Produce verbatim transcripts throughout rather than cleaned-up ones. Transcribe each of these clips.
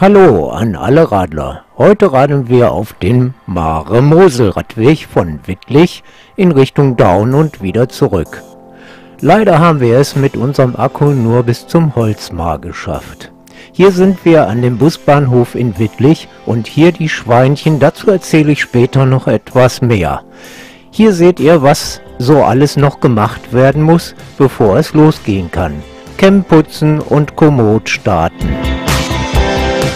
Hallo an alle Radler. Heute radeln wir auf dem Mare-Mosel-Radweg von Wittlich in Richtung Daun und wieder zurück. Leider haben wir es mit unserem Akku nur bis zum Holzmar geschafft. Hier sind wir an dem Busbahnhof in Wittlich und hier die Schweinchen, dazu erzähle ich später noch etwas mehr. Hier seht ihr, was so alles noch gemacht werden muss, bevor es losgehen kann. Kämm putzen und Kommod starten.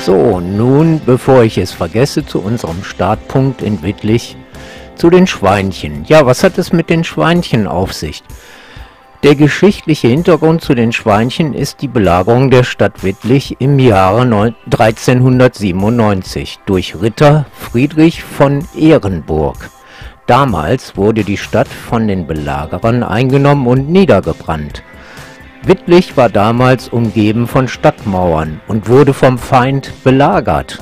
So, nun, bevor ich es vergesse, zu unserem Startpunkt in Wittlich, zu den Schweinchen. Ja, was hat es mit den Schweinchen auf sich? Der geschichtliche Hintergrund zu den Schweinchen ist die Belagerung der Stadt Wittlich im Jahre dreizehnhundertsiebenundneunzig durch Ritter Friedrich von Ehrenburg. Damals wurde die Stadt von den Belagerern eingenommen und niedergebrannt. Wittlich war damals umgeben von Stadtmauern und wurde vom Feind belagert.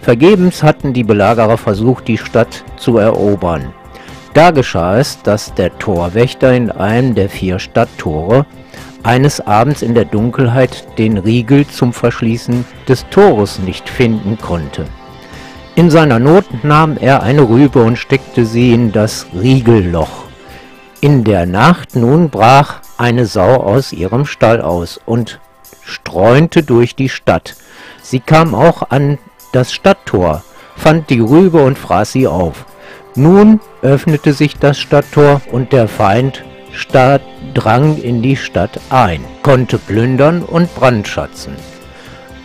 Vergebens hatten die Belagerer versucht, die Stadt zu erobern. Da geschah es, dass der Torwächter in einem der vier Stadttore eines Abends in der Dunkelheit den Riegel zum Verschließen des Tores nicht finden konnte. In seiner Not nahm er eine Rübe und steckte sie in das Riegelloch. In der Nacht nun brach eine Sau aus ihrem Stall aus und streunte durch die Stadt. Sie kam auch an das Stadttor, fand die Rübe und fraß sie auf. Nun öffnete sich das Stadttor und der Feind drang in die Stadt ein, konnte plündern und brandschatzen.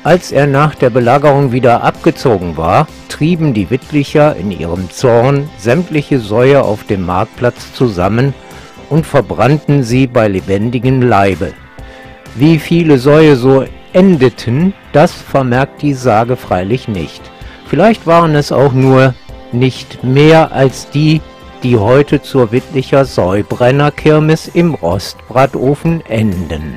Als er nach der Belagerung wieder abgezogen war, trieben die Wittlicher in ihrem Zorn sämtliche Säue auf dem Marktplatz zusammen und verbrannten sie bei lebendigem Leibe. Wie viele Säue so endeten, das vermerkt die Sage freilich nicht. Vielleicht waren es auch nur nicht mehr als die, die heute zur Wittlicher Säubrennerkirmes im Rostbratofen enden.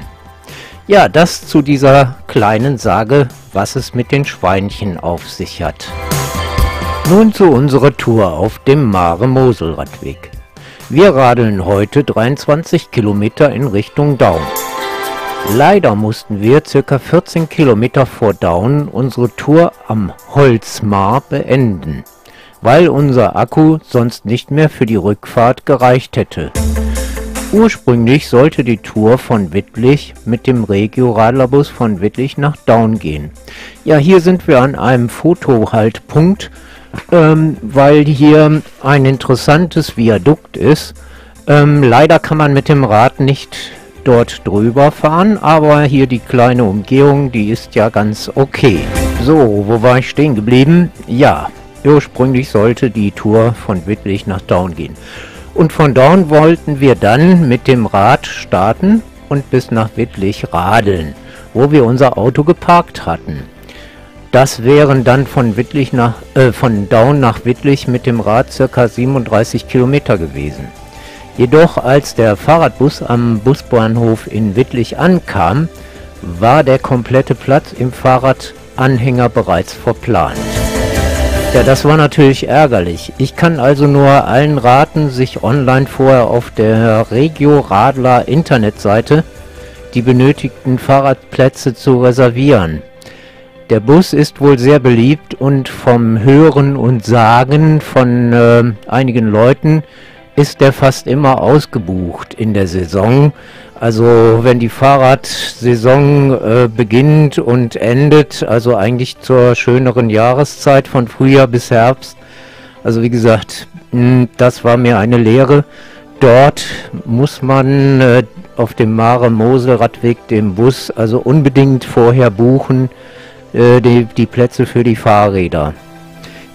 Ja, das zu dieser kleinen Sage, was es mit den Schweinchen auf sich hat. Nun zu unserer Tour auf dem Mare-Mosel-Radweg. Wir radeln heute dreiundzwanzig Kilometer in Richtung Daun. Leider mussten wir ca. vierzehn Kilometer vor Daun unsere Tour am Holzmar beenden, weil unser Akku sonst nicht mehr für die Rückfahrt gereicht hätte. Ursprünglich sollte die Tour von Wittlich mit dem Regio-Radlerbus von Wittlich nach Daun gehen. Ja, hier sind wir an einem Fotohaltpunkt, Ähm, weil hier ein interessantes Viadukt ist. Ähm, leider kann man mit dem Rad nicht dort drüber fahren, aber hier die kleine Umgehung, die ist ja ganz okay. So, wo war ich stehen geblieben? Ja, ursprünglich sollte die Tour von Wittlich nach Daun gehen. Und von Daun wollten wir dann mit dem Rad starten und bis nach Wittlich radeln, wo wir unser Auto geparkt hatten. Das wären dann von Wittlich nach, äh, von Daun nach Wittlich mit dem Rad ca. siebenunddreißig Kilometer gewesen. Jedoch als der Fahrradbus am Busbahnhof in Wittlich ankam, war der komplette Platz im Fahrradanhänger bereits verplant. Ja, das war natürlich ärgerlich. Ich kann also nur allen raten, sich online vorher auf der Regio Radler Internetseite die benötigten Fahrradplätze zu reservieren. Der Bus ist wohl sehr beliebt und vom Hören und Sagen von äh, einigen Leuten ist der fast immer ausgebucht in der Saison. Also wenn die Fahrradsaison äh, beginnt und endet, also eigentlich zur schöneren Jahreszeit von Frühjahr bis Herbst. Also wie gesagt, mh, das war mir eine Lehre. Dort muss man äh, auf dem Mare-Mosel-Radweg den Bus also unbedingt vorher buchen. Die, die Plätze für die Fahrräder.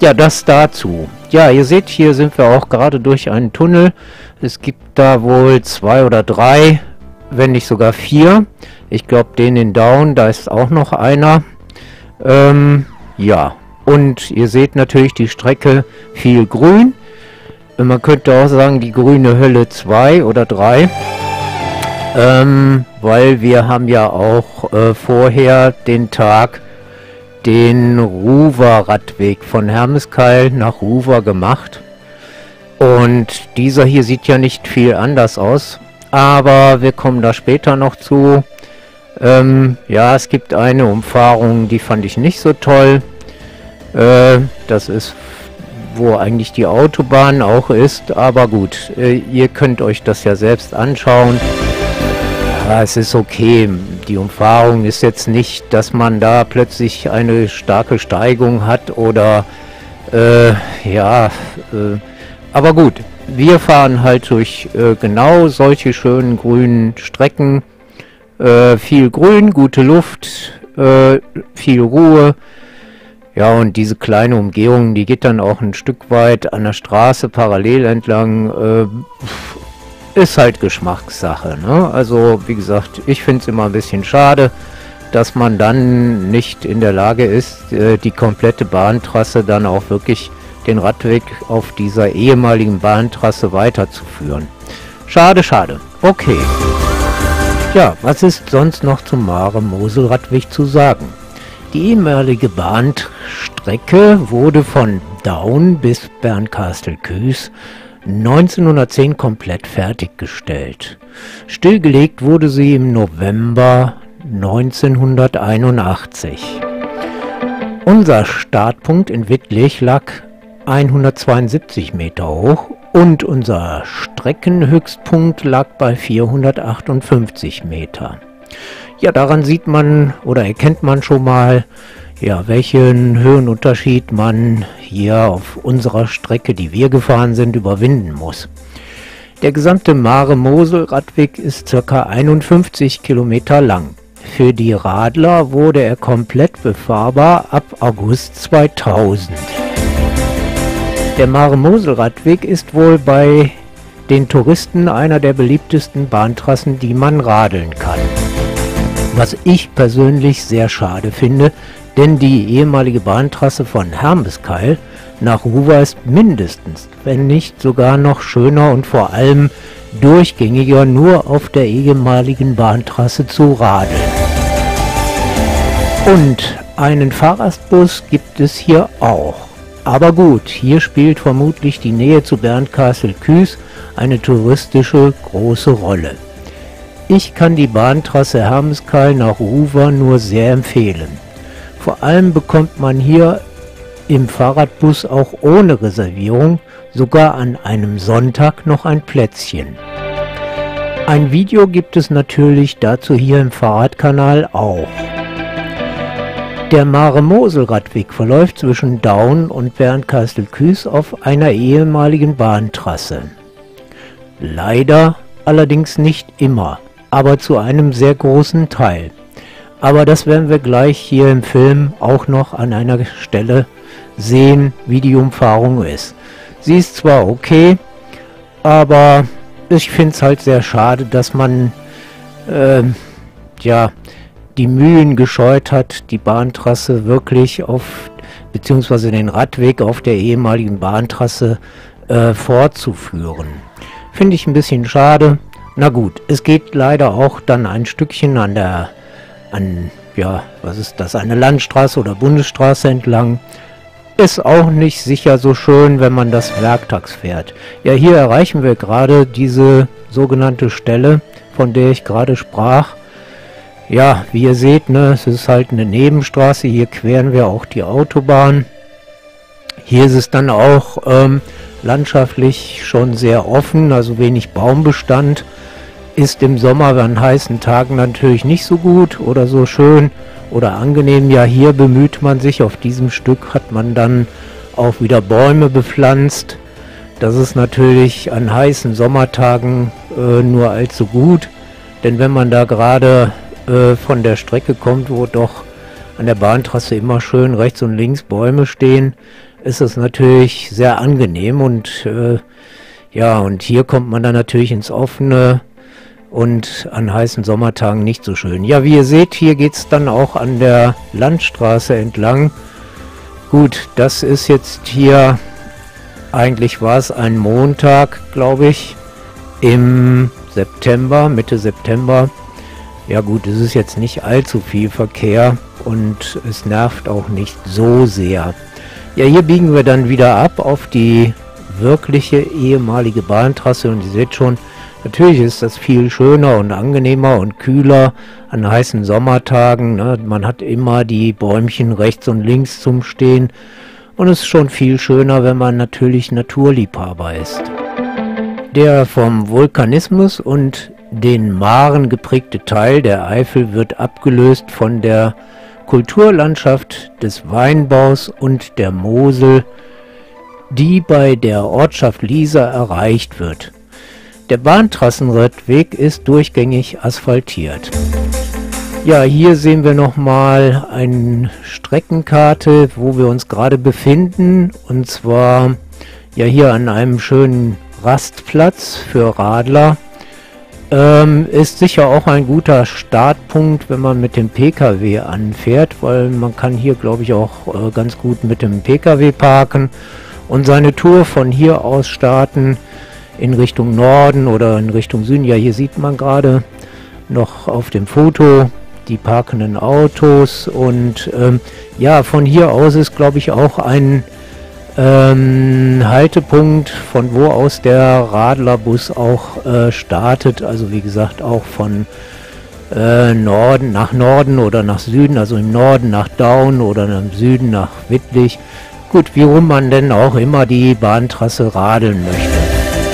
Ja, das dazu. Ja, ihr seht, hier sind wir auch gerade durch einen Tunnel. Es gibt da wohl zwei oder drei, wenn nicht sogar vier. Ich glaube, den in Daun, da ist auch noch einer. Ähm, ja, und ihr seht natürlich die Strecke viel grün. Man könnte auch sagen, die grüne Hölle zwei oder drei. Ähm, weil wir haben ja auch äh, vorher den Tag den Ruwer-Radweg von Hermeskeil nach Ruwer gemacht. Und dieser hier sieht ja nicht viel anders aus, aber wir kommen da später noch zu. Ähm, ja, es gibt eine Umfahrung, die fand ich nicht so toll. Äh, das ist, wo eigentlich die Autobahn auch ist. Aber gut, äh, ihr könnt euch das ja selbst anschauen. Ja, es ist okay. Die Umfahrung ist jetzt nicht, dass man da plötzlich eine starke Steigung hat oder... Äh, ja, äh, aber gut. Wir fahren halt durch äh, genau solche schönen grünen Strecken. Äh, viel Grün, gute Luft, äh, viel Ruhe. Ja, und diese kleine Umgehung, die geht dann auch ein Stück weit an der Straße parallel entlang. Äh, ist halt Geschmackssache, ne? Also, wie gesagt, ich finde es immer ein bisschen schade, dass man dann nicht in der Lage ist, äh, die komplette Bahntrasse dann auch wirklich den Radweg auf dieser ehemaligen Bahntrasse weiterzuführen. Schade, schade. Okay. Ja, was ist sonst noch zum Mare-Mosel-Radweg zu sagen? Die ehemalige Bahnstrecke wurde von Daun bis Bernkastel-Kues neunzehnhundertzehn komplett fertiggestellt. Stillgelegt wurde sie im November neunzehnhunderteinundachtzig. Unser Startpunkt in Wittlich lag hundertzweiundsiebzig Meter hoch und unser Streckenhöchstpunkt lag bei vierhundertachtundfünfzig Meter. Ja, daran sieht man oder erkennt man schon mal, ja, welchen Höhenunterschied man hier auf unserer Strecke, die wir gefahren sind, überwinden muss. Der gesamte Mare-Mosel-Radweg ist ca. einundfünfzig Kilometer lang. Für die Radler wurde er komplett befahrbar ab August zweitausend. Der Mare-Mosel-Radweg ist wohl bei den Touristen einer der beliebtesten Bahntrassen, die man radeln kann. Was ich persönlich sehr schade finde, denn die ehemalige Bahntrasse von Hermeskeil nach Ruwer ist mindestens, wenn nicht sogar noch schöner und vor allem durchgängiger, nur auf der ehemaligen Bahntrasse zu radeln. Und einen Fahrgastbus gibt es hier auch. Aber gut, hier spielt vermutlich die Nähe zu Bernkastel-Kues eine touristische große Rolle. Ich kann die Bahntrasse Hermeskeil nach Ruwer nur sehr empfehlen. Vor allem bekommt man hier im Fahrradbus auch ohne Reservierung sogar an einem Sonntag noch ein Plätzchen. Ein Video gibt es natürlich dazu hier im Fahrradkanal auch. Der Mare-Mosel-Radweg verläuft zwischen Daun und Bernkastel-Kues auf einer ehemaligen Bahntrasse. Leider allerdings nicht immer, aber zu einem sehr großen Teil. Aber das werden wir gleich hier im Film auch noch an einer Stelle sehen, wie die Umfahrung ist. Sie ist zwar okay, aber ich finde es halt sehr schade, dass man, äh, ja... die Mühen gescheut hat, die Bahntrasse wirklich auf, beziehungsweise den Radweg auf der ehemaligen Bahntrasse äh, fortzuführen. Finde ich ein bisschen schade. Na gut, es geht leider auch dann ein Stückchen an der, an, ja, was ist das, eine Landstraße oder Bundesstraße entlang. Ist auch nicht sicher so schön, wenn man das werktags fährt. Ja, hier erreichen wir gerade diese sogenannte Stelle, von der ich gerade sprach. Ja, wie ihr seht, ne, es ist halt eine Nebenstraße, hier queren wir auch die Autobahn. Hier ist es dann auch ähm, landschaftlich schon sehr offen, also wenig Baumbestand. Ist im Sommer an heißen Tagen natürlich nicht so gut oder so schön oder angenehm. Ja, hier bemüht man sich, auf diesem Stück hat man dann auch wieder Bäume bepflanzt. Das ist natürlich an heißen Sommertagen äh, nur allzu gut, denn wenn man da gerade von der Strecke kommt, wo doch an der Bahntrasse immer schön rechts und links Bäume stehen, ist es natürlich sehr angenehm und äh, ja, und hier kommt man dann natürlich ins Offene und an heißen Sommertagen nicht so schön. Ja, wie ihr seht, hier geht es dann auch an der Landstraße entlang. Gut, das ist jetzt hier, eigentlich war es ein Montag, glaube ich, im September, Mitte September. Ja gut, es ist jetzt nicht allzu viel Verkehr und es nervt auch nicht so sehr. Ja, hier biegen wir dann wieder ab auf die wirkliche ehemalige Bahntrasse und ihr seht schon, Natürlich ist das viel schöner und angenehmer und kühler an heißen Sommertagen, ne? Man hat immer die Bäumchen rechts und links zum Stehen und es ist schon viel schöner, wenn man natürlich Naturliebhaber ist. Der vom Vulkanismus und den Maren geprägte Teil der Eifel wird abgelöst von der Kulturlandschaft des Weinbaus und der Mosel, die bei der Ortschaft Lieser erreicht wird. Der Bahntrassenradweg ist durchgängig asphaltiert. Ja, hier sehen wir nochmal eine Streckenkarte, wo wir uns gerade befinden. Und zwar ja hier an einem schönen Rastplatz für Radler. Ähm, ist sicher auch ein guter Startpunkt, wenn man mit dem P K W anfährt, weil man kann hier, glaube ich, auch äh, ganz gut mit dem P K W parken und seine Tour von hier aus starten in Richtung Norden oder in Richtung Süden. Ja, hier sieht man gerade noch auf dem Foto die parkenden Autos und ähm, ja, von hier aus ist, glaube ich, auch ein Ähm, Haltepunkt, von wo aus der Radlerbus auch äh, startet, also wie gesagt auch von äh, Norden nach Norden oder nach Süden, also im Norden nach Daun oder im Süden nach Wittlich. Gut, wie rum man denn auch immer die Bahntrasse radeln möchte.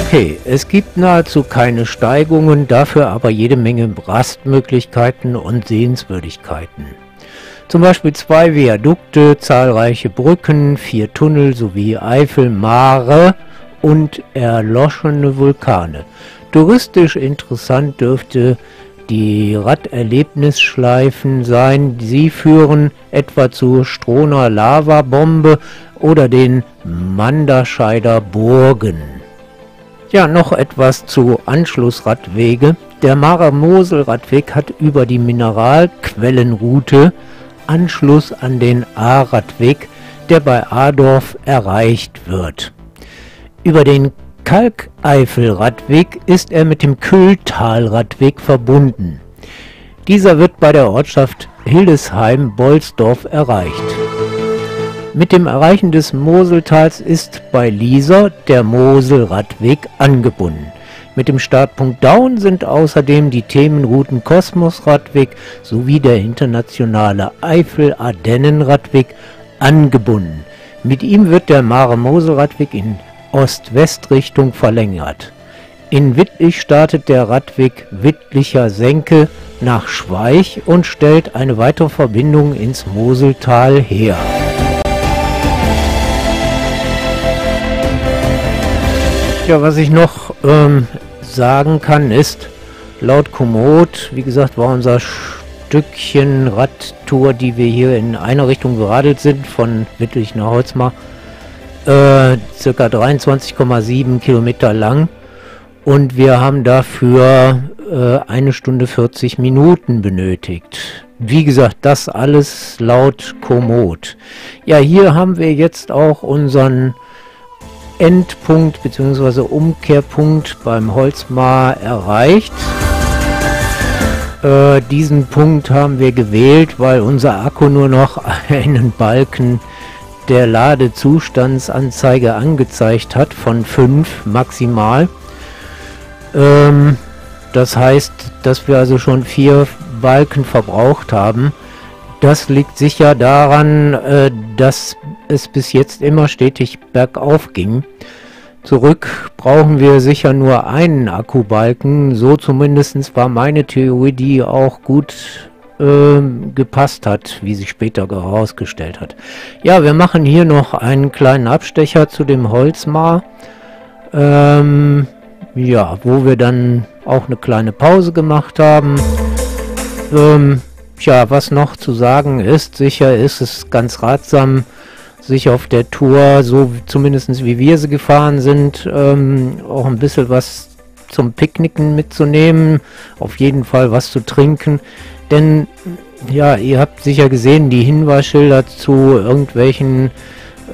Okay, es gibt nahezu keine Steigungen, dafür aber jede Menge Rastmöglichkeiten und Sehenswürdigkeiten. Zum Beispiel zwei Viadukte, zahlreiche Brücken, vier Tunnel sowie Eifel, Mare und erloschene Vulkane. Touristisch interessant dürfte die Raderlebnisschleifen sein. Sie führen etwa zur Strohner Lavabombe oder den Manderscheider Burgen. Ja, noch etwas zu Anschlussradwege. Der Mare-Mosel-Radweg hat über die Mineralquellenroute Anschluss an den A-Radweg, der bei Adorf erreicht wird. Über den Kalkeifel-Radweg ist er mit dem Kühltal-Radweg verbunden. Dieser wird bei der Ortschaft Hildesheim-Bolsdorf erreicht. Mit dem Erreichen des Moseltals ist bei Lieser der Mosel-Radweg angebunden. Mit dem Startpunkt Daun sind außerdem die Themenrouten Kosmos-Radweg sowie der internationale Eifel-Ardennen-Radweg angebunden. Mit ihm wird der Mare-Mosel-Radweg in Ost-West-Richtung verlängert. In Wittlich startet der Radweg Wittlicher Senke nach Schweich und stellt eine weitere Verbindung ins Moseltal her. Ja, was ich noch ähm, sagen kann ist, laut Komoot, wie gesagt, war unser Stückchen Radtour, die wir hier in einer Richtung geradelt sind, von Wittlich nach Holzmar, äh, circa dreiundzwanzig Komma sieben Kilometer lang und wir haben dafür äh, eine Stunde vierzig Minuten benötigt. Wie gesagt, das alles laut Komoot. Ja, hier haben wir jetzt auch unseren Endpunkt bzw. Umkehrpunkt beim Holzmar erreicht. Äh, diesen Punkt haben wir gewählt, weil unser Akku nur noch einen Balken der Ladezustandsanzeige angezeigt hat von fünf maximal. Ähm, das heißt, dass wir also schon vier Balken verbraucht haben. Das liegt sicher daran, äh, dass es bis jetzt immer stetig bergauf ging. Zurück brauchen wir sicher nur einen Akkubalken. So zumindest war meine Theorie, die auch gut äh, gepasst hat, wie sich später herausgestellt hat. Ja, wir machen hier noch einen kleinen Abstecher zu dem Holzmar. Ähm, ja, wo wir dann auch eine kleine Pause gemacht haben. Ähm, Tja, was noch zu sagen ist, sicher ist es ganz ratsam, sich auf der Tour, so zumindest wie wir sie gefahren sind, ähm, auch ein bisschen was zum Picknicken mitzunehmen, auf jeden Fall was zu trinken, denn ja, ihr habt sicher gesehen, die Hinweisschilder zu irgendwelchen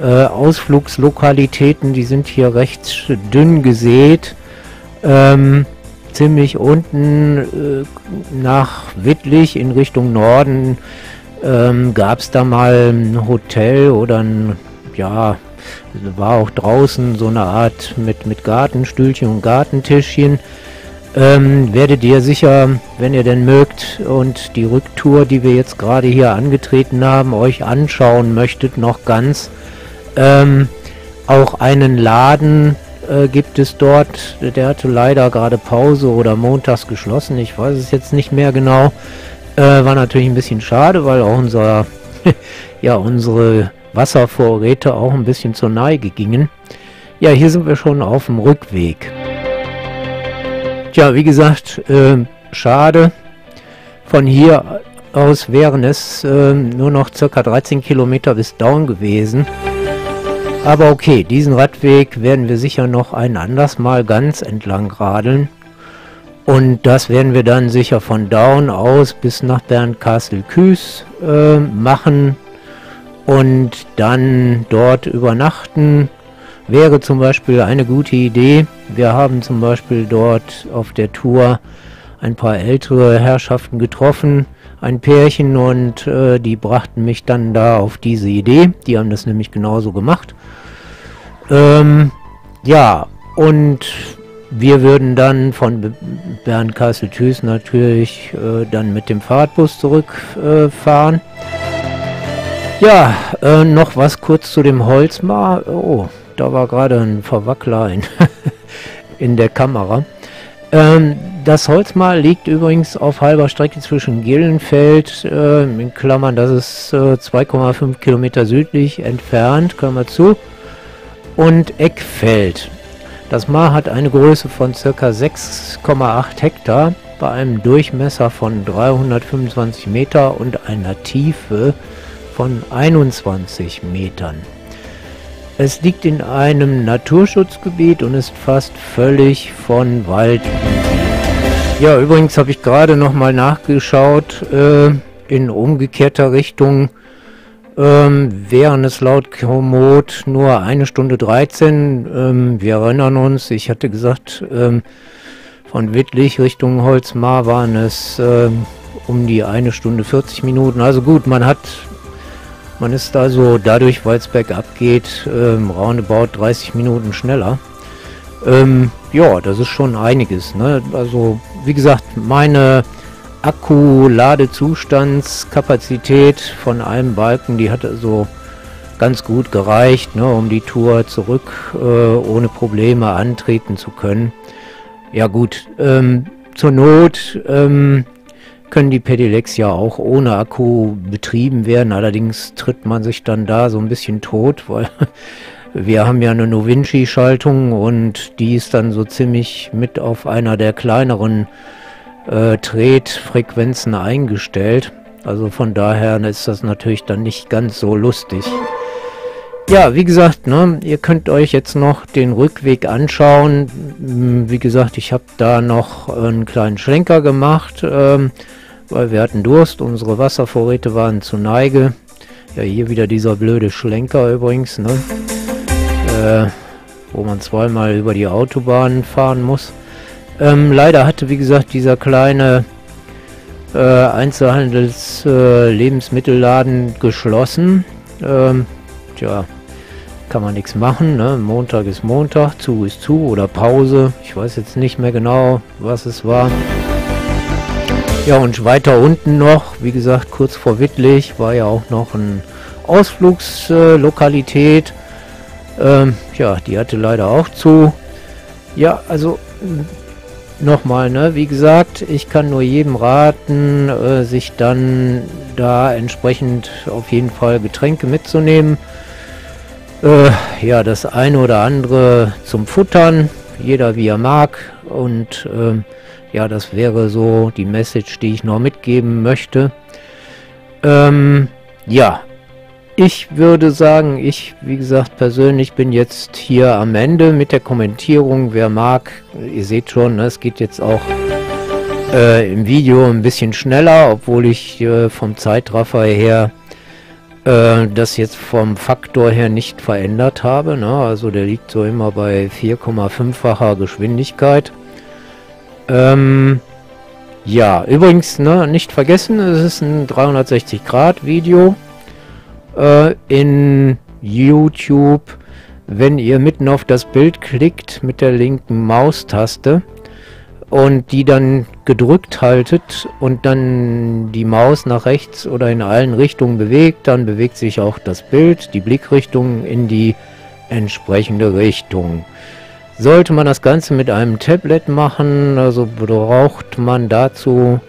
äh, Ausflugslokalitäten, die sind hier recht dünn gesät, ähm, ziemlich unten äh, nach Wittlich in Richtung Norden ähm, gab es da mal ein Hotel oder ein, ja, war auch draußen so eine Art mit, mit Gartenstühlchen und Gartentischchen. ähm, werdet ihr sicher, wenn ihr denn mögt und die Rücktour, die wir jetzt gerade hier angetreten haben, euch anschauen möchtet, noch ganz. Ähm, auch einen Laden äh, gibt es dort, der hatte leider gerade Pause oder montags geschlossen, ich weiß es jetzt nicht mehr genau. Äh, war natürlich ein bisschen schade, weil auch unser, ja, unsere Wasservorräte auch ein bisschen zur Neige gingen. Ja, hier sind wir schon auf dem Rückweg. Tja, wie gesagt, äh, schade. Von hier aus wären es äh, nur noch circa dreizehn Kilometer bis Daun gewesen. Aber okay, diesen Radweg werden wir sicher noch ein anderes Mal ganz entlang radeln. Und das werden wir dann sicher von Daun aus bis nach Bernkastel-Kues äh, machen und dann dort übernachten. Wäre zum Beispiel eine gute Idee. Wir haben zum Beispiel dort auf der Tour ein paar ältere Herrschaften getroffen, ein Pärchen, und äh, die brachten mich dann da auf diese Idee. Die haben das nämlich genauso gemacht. Ähm, ja, und wir würden dann von Bernkastel-Kues natürlich äh, dann mit dem Fahrradbus zurückfahren. Äh, ja, äh, noch was kurz zu dem Holzmar. Oh, da war gerade ein Verwackler in, in der Kamera. Ähm, das Holzmar liegt übrigens auf halber Strecke zwischen Gillenfeld, äh, in Klammern, das ist äh, zwei Komma fünf Kilometer südlich entfernt, Klammer zu, und Eckfeld. Das Mar hat eine Größe von ca. sechs Komma acht Hektar bei einem Durchmesser von dreihundertfünfundzwanzig Meter und einer Tiefe von einundzwanzig Metern. Es liegt in einem Naturschutzgebiet und ist fast völlig von Wald. Ja, übrigens habe ich gerade nochmal nachgeschaut, äh, in umgekehrter Richtung. Ähm, wären es laut Komoot nur eine Stunde dreizehn. Ähm, wir erinnern uns, ich hatte gesagt, ähm, von Wittlich Richtung Holzmar waren es ähm, um die eine Stunde vierzig Minuten. Also gut, man hat, man ist also dadurch, weil es bergab geht, ähm, roundabout dreißig Minuten schneller. Ähm, ja, das ist schon einiges, ne? Also wie gesagt, meine Akku-Ladezustandskapazität von einem Balken, die hat also ganz gut gereicht, ne, um die Tour zurück äh, ohne Probleme antreten zu können. Ja gut, ähm, zur Not ähm, können die Pedelecs ja auch ohne Akku betrieben werden, allerdings tritt man sich dann da so ein bisschen tot, weil wir haben ja eine No Vinci-Schaltung und die ist dann so ziemlich mit auf einer der kleineren Äh, Tretfrequenzen eingestellt. Also von daher ist das natürlich dann nicht ganz so lustig. Ja, wie gesagt, ne, ihr könnt euch jetzt noch den Rückweg anschauen. Wie gesagt, ich habe da noch einen kleinen Schlenker gemacht, ähm, weil wir hatten Durst, unsere Wasservorräte waren zu Neige. Ja, hier wieder dieser blöde Schlenker übrigens, ne? Äh, wo man zweimal über die Autobahn fahren muss. Ähm, leider hatte, wie gesagt, dieser kleine äh, Einzelhandels-Lebensmittelladen äh, geschlossen. Ähm, tja, kann man nichts machen, ne? Montag ist Montag, zu ist zu oder Pause. Ich weiß jetzt nicht mehr genau, was es war. Ja, und weiter unten noch, wie gesagt, kurz vor Wittlich war ja auch noch eine Ausflugslokalität. Äh, ähm, tja, die hatte leider auch zu. Ja, also nochmal, ne? Wie gesagt, ich kann nur jedem raten, äh, sich dann da entsprechend auf jeden Fall Getränke mitzunehmen. Äh, ja, das eine oder andere zum Futtern, jeder wie er mag. Und äh, ja, das wäre so die Message, die ich noch mitgeben möchte. Ähm, ja, ich würde sagen, ich, wie gesagt, persönlich bin jetzt hier am Ende mit der Kommentierung. Wer mag, ihr seht schon, es geht jetzt auch äh, im Video ein bisschen schneller, obwohl ich äh, vom Zeitraffer her äh, das jetzt vom Faktor her nicht verändert habe, ne? Also der liegt so immer bei vier Komma fünffacher Geschwindigkeit. Ähm, ja, übrigens, ne, nicht vergessen, es ist ein dreihundertsechzig Grad Video in YouTube. Wenn ihr mitten auf das Bild klickt mit der linken Maustaste, und die dann gedrückt haltet und dann die Maus nach rechts oder in allen Richtungen bewegt, dann bewegt sich auch das Bild, die Blickrichtung in die entsprechende Richtung. Sollte man das Ganze mit einem Tablet machen, also braucht man dazu,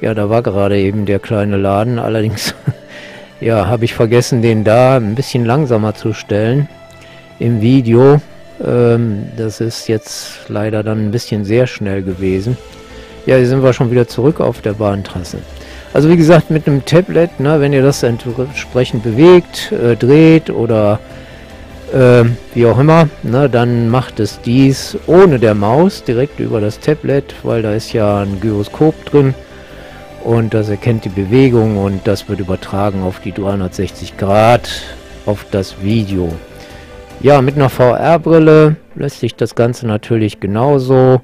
ja, da war gerade eben der kleine Laden, allerdings ja, habe ich vergessen, den da ein bisschen langsamer zu stellen im Video. Ähm, das ist jetzt leider dann ein bisschen sehr schnell gewesen. Ja, hier sind wir schon wieder zurück auf der Bahntrasse. Also wie gesagt, mit einem Tablet, ne, wenn ihr das entsprechend bewegt, äh, dreht oder äh, wie auch immer, ne, dann macht es dies ohne der Maus direkt über das Tablet, weil da ist ja ein Gyroskop drin und das erkennt die Bewegung und das wird übertragen auf die dreihundertsechzig Grad auf das Video. Ja, mit einer V R-Brille lässt sich das Ganze natürlich genauso.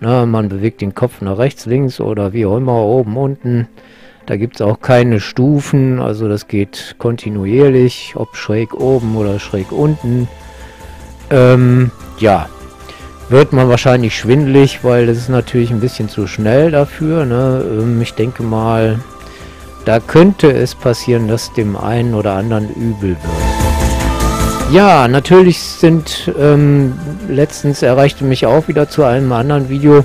Na, man bewegt den Kopf nach rechts, links oder wie auch immer, oben, unten. Da gibt es auch keine Stufen, also das geht kontinuierlich, ob schräg oben oder schräg unten. Ähm, ja, wird man wahrscheinlich schwindelig, weil das ist natürlich ein bisschen zu schnell dafür. Ne? Ähm, ich denke mal, da könnte es passieren, dass dem einen oder anderen übel wird. Ja, natürlich sind, ähm, letztens erreichte mich auch wieder zu einem anderen Video,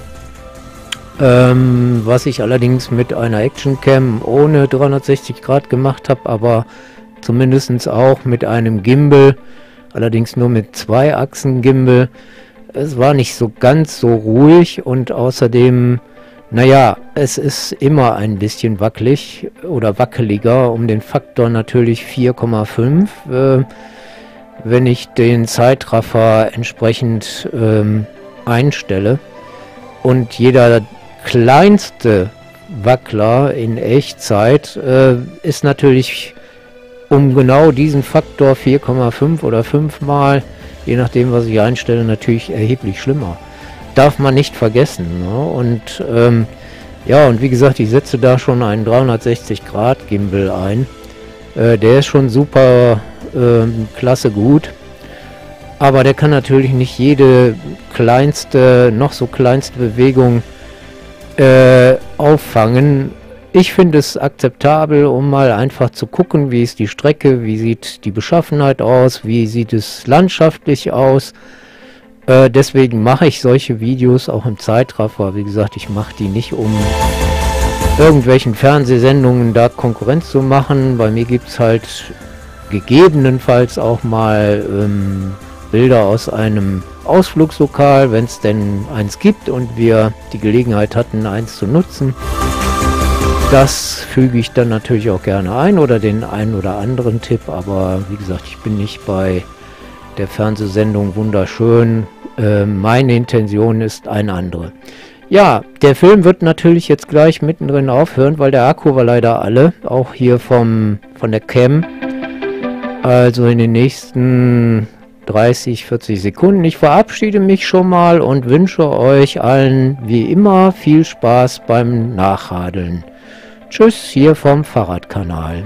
ähm, was ich allerdings mit einer Actioncam ohne dreihundertsechzig Grad gemacht habe, aber zumindest auch mit einem Gimbal, allerdings nur mit zwei Achsen Gimbal. Es war nicht so ganz so ruhig und außerdem, naja, es ist immer ein bisschen wackelig oder wackeliger, um den Faktor natürlich vier Komma fünf, äh, wenn ich den Zeitraffer entsprechend ähm, einstelle und jeder kleinste Wackler in Echtzeit äh, ist natürlich um genau diesen Faktor vier Komma fünf oder fünf mal, je nachdem was ich einstelle, natürlich erheblich schlimmer. Darf man nicht vergessen, ne? Und ähm, ja, und wie gesagt, ich setze da schon einen dreihundertsechzig Grad Gimbal ein. Äh, der ist schon super klasse gut, aber der kann natürlich nicht jede kleinste, noch so kleinste Bewegung äh, auffangen. Ich finde es akzeptabel, um mal einfach zu gucken, wie ist die Strecke, wie sieht die Beschaffenheit aus, wie sieht es landschaftlich aus. Äh, deswegen mache ich solche Videos auch im Zeitraffer. Wie gesagt, ich mache die nicht, um irgendwelchen Fernsehsendungen da Konkurrenz zu machen. Bei mir gibt es halt gegebenenfalls auch mal ähm, Bilder aus einem Ausflugslokal, wenn es denn eins gibt und wir die Gelegenheit hatten, eins zu nutzen. Das füge ich dann natürlich auch gerne ein oder den einen oder anderen Tipp, aber wie gesagt, ich bin nicht bei der Fernsehsendung wunderschön. Äh, meine Intention ist eine andere. Ja, der Film wird natürlich jetzt gleich mittendrin aufhören, weil der Akku war leider alle, auch hier vom, von der Cam. Also in den nächsten dreißig, vierzig Sekunden. Ich verabschiede mich schon mal und wünsche euch allen wie immer viel Spaß beim Nachradeln. Tschüss hier vom Fahrradkanal.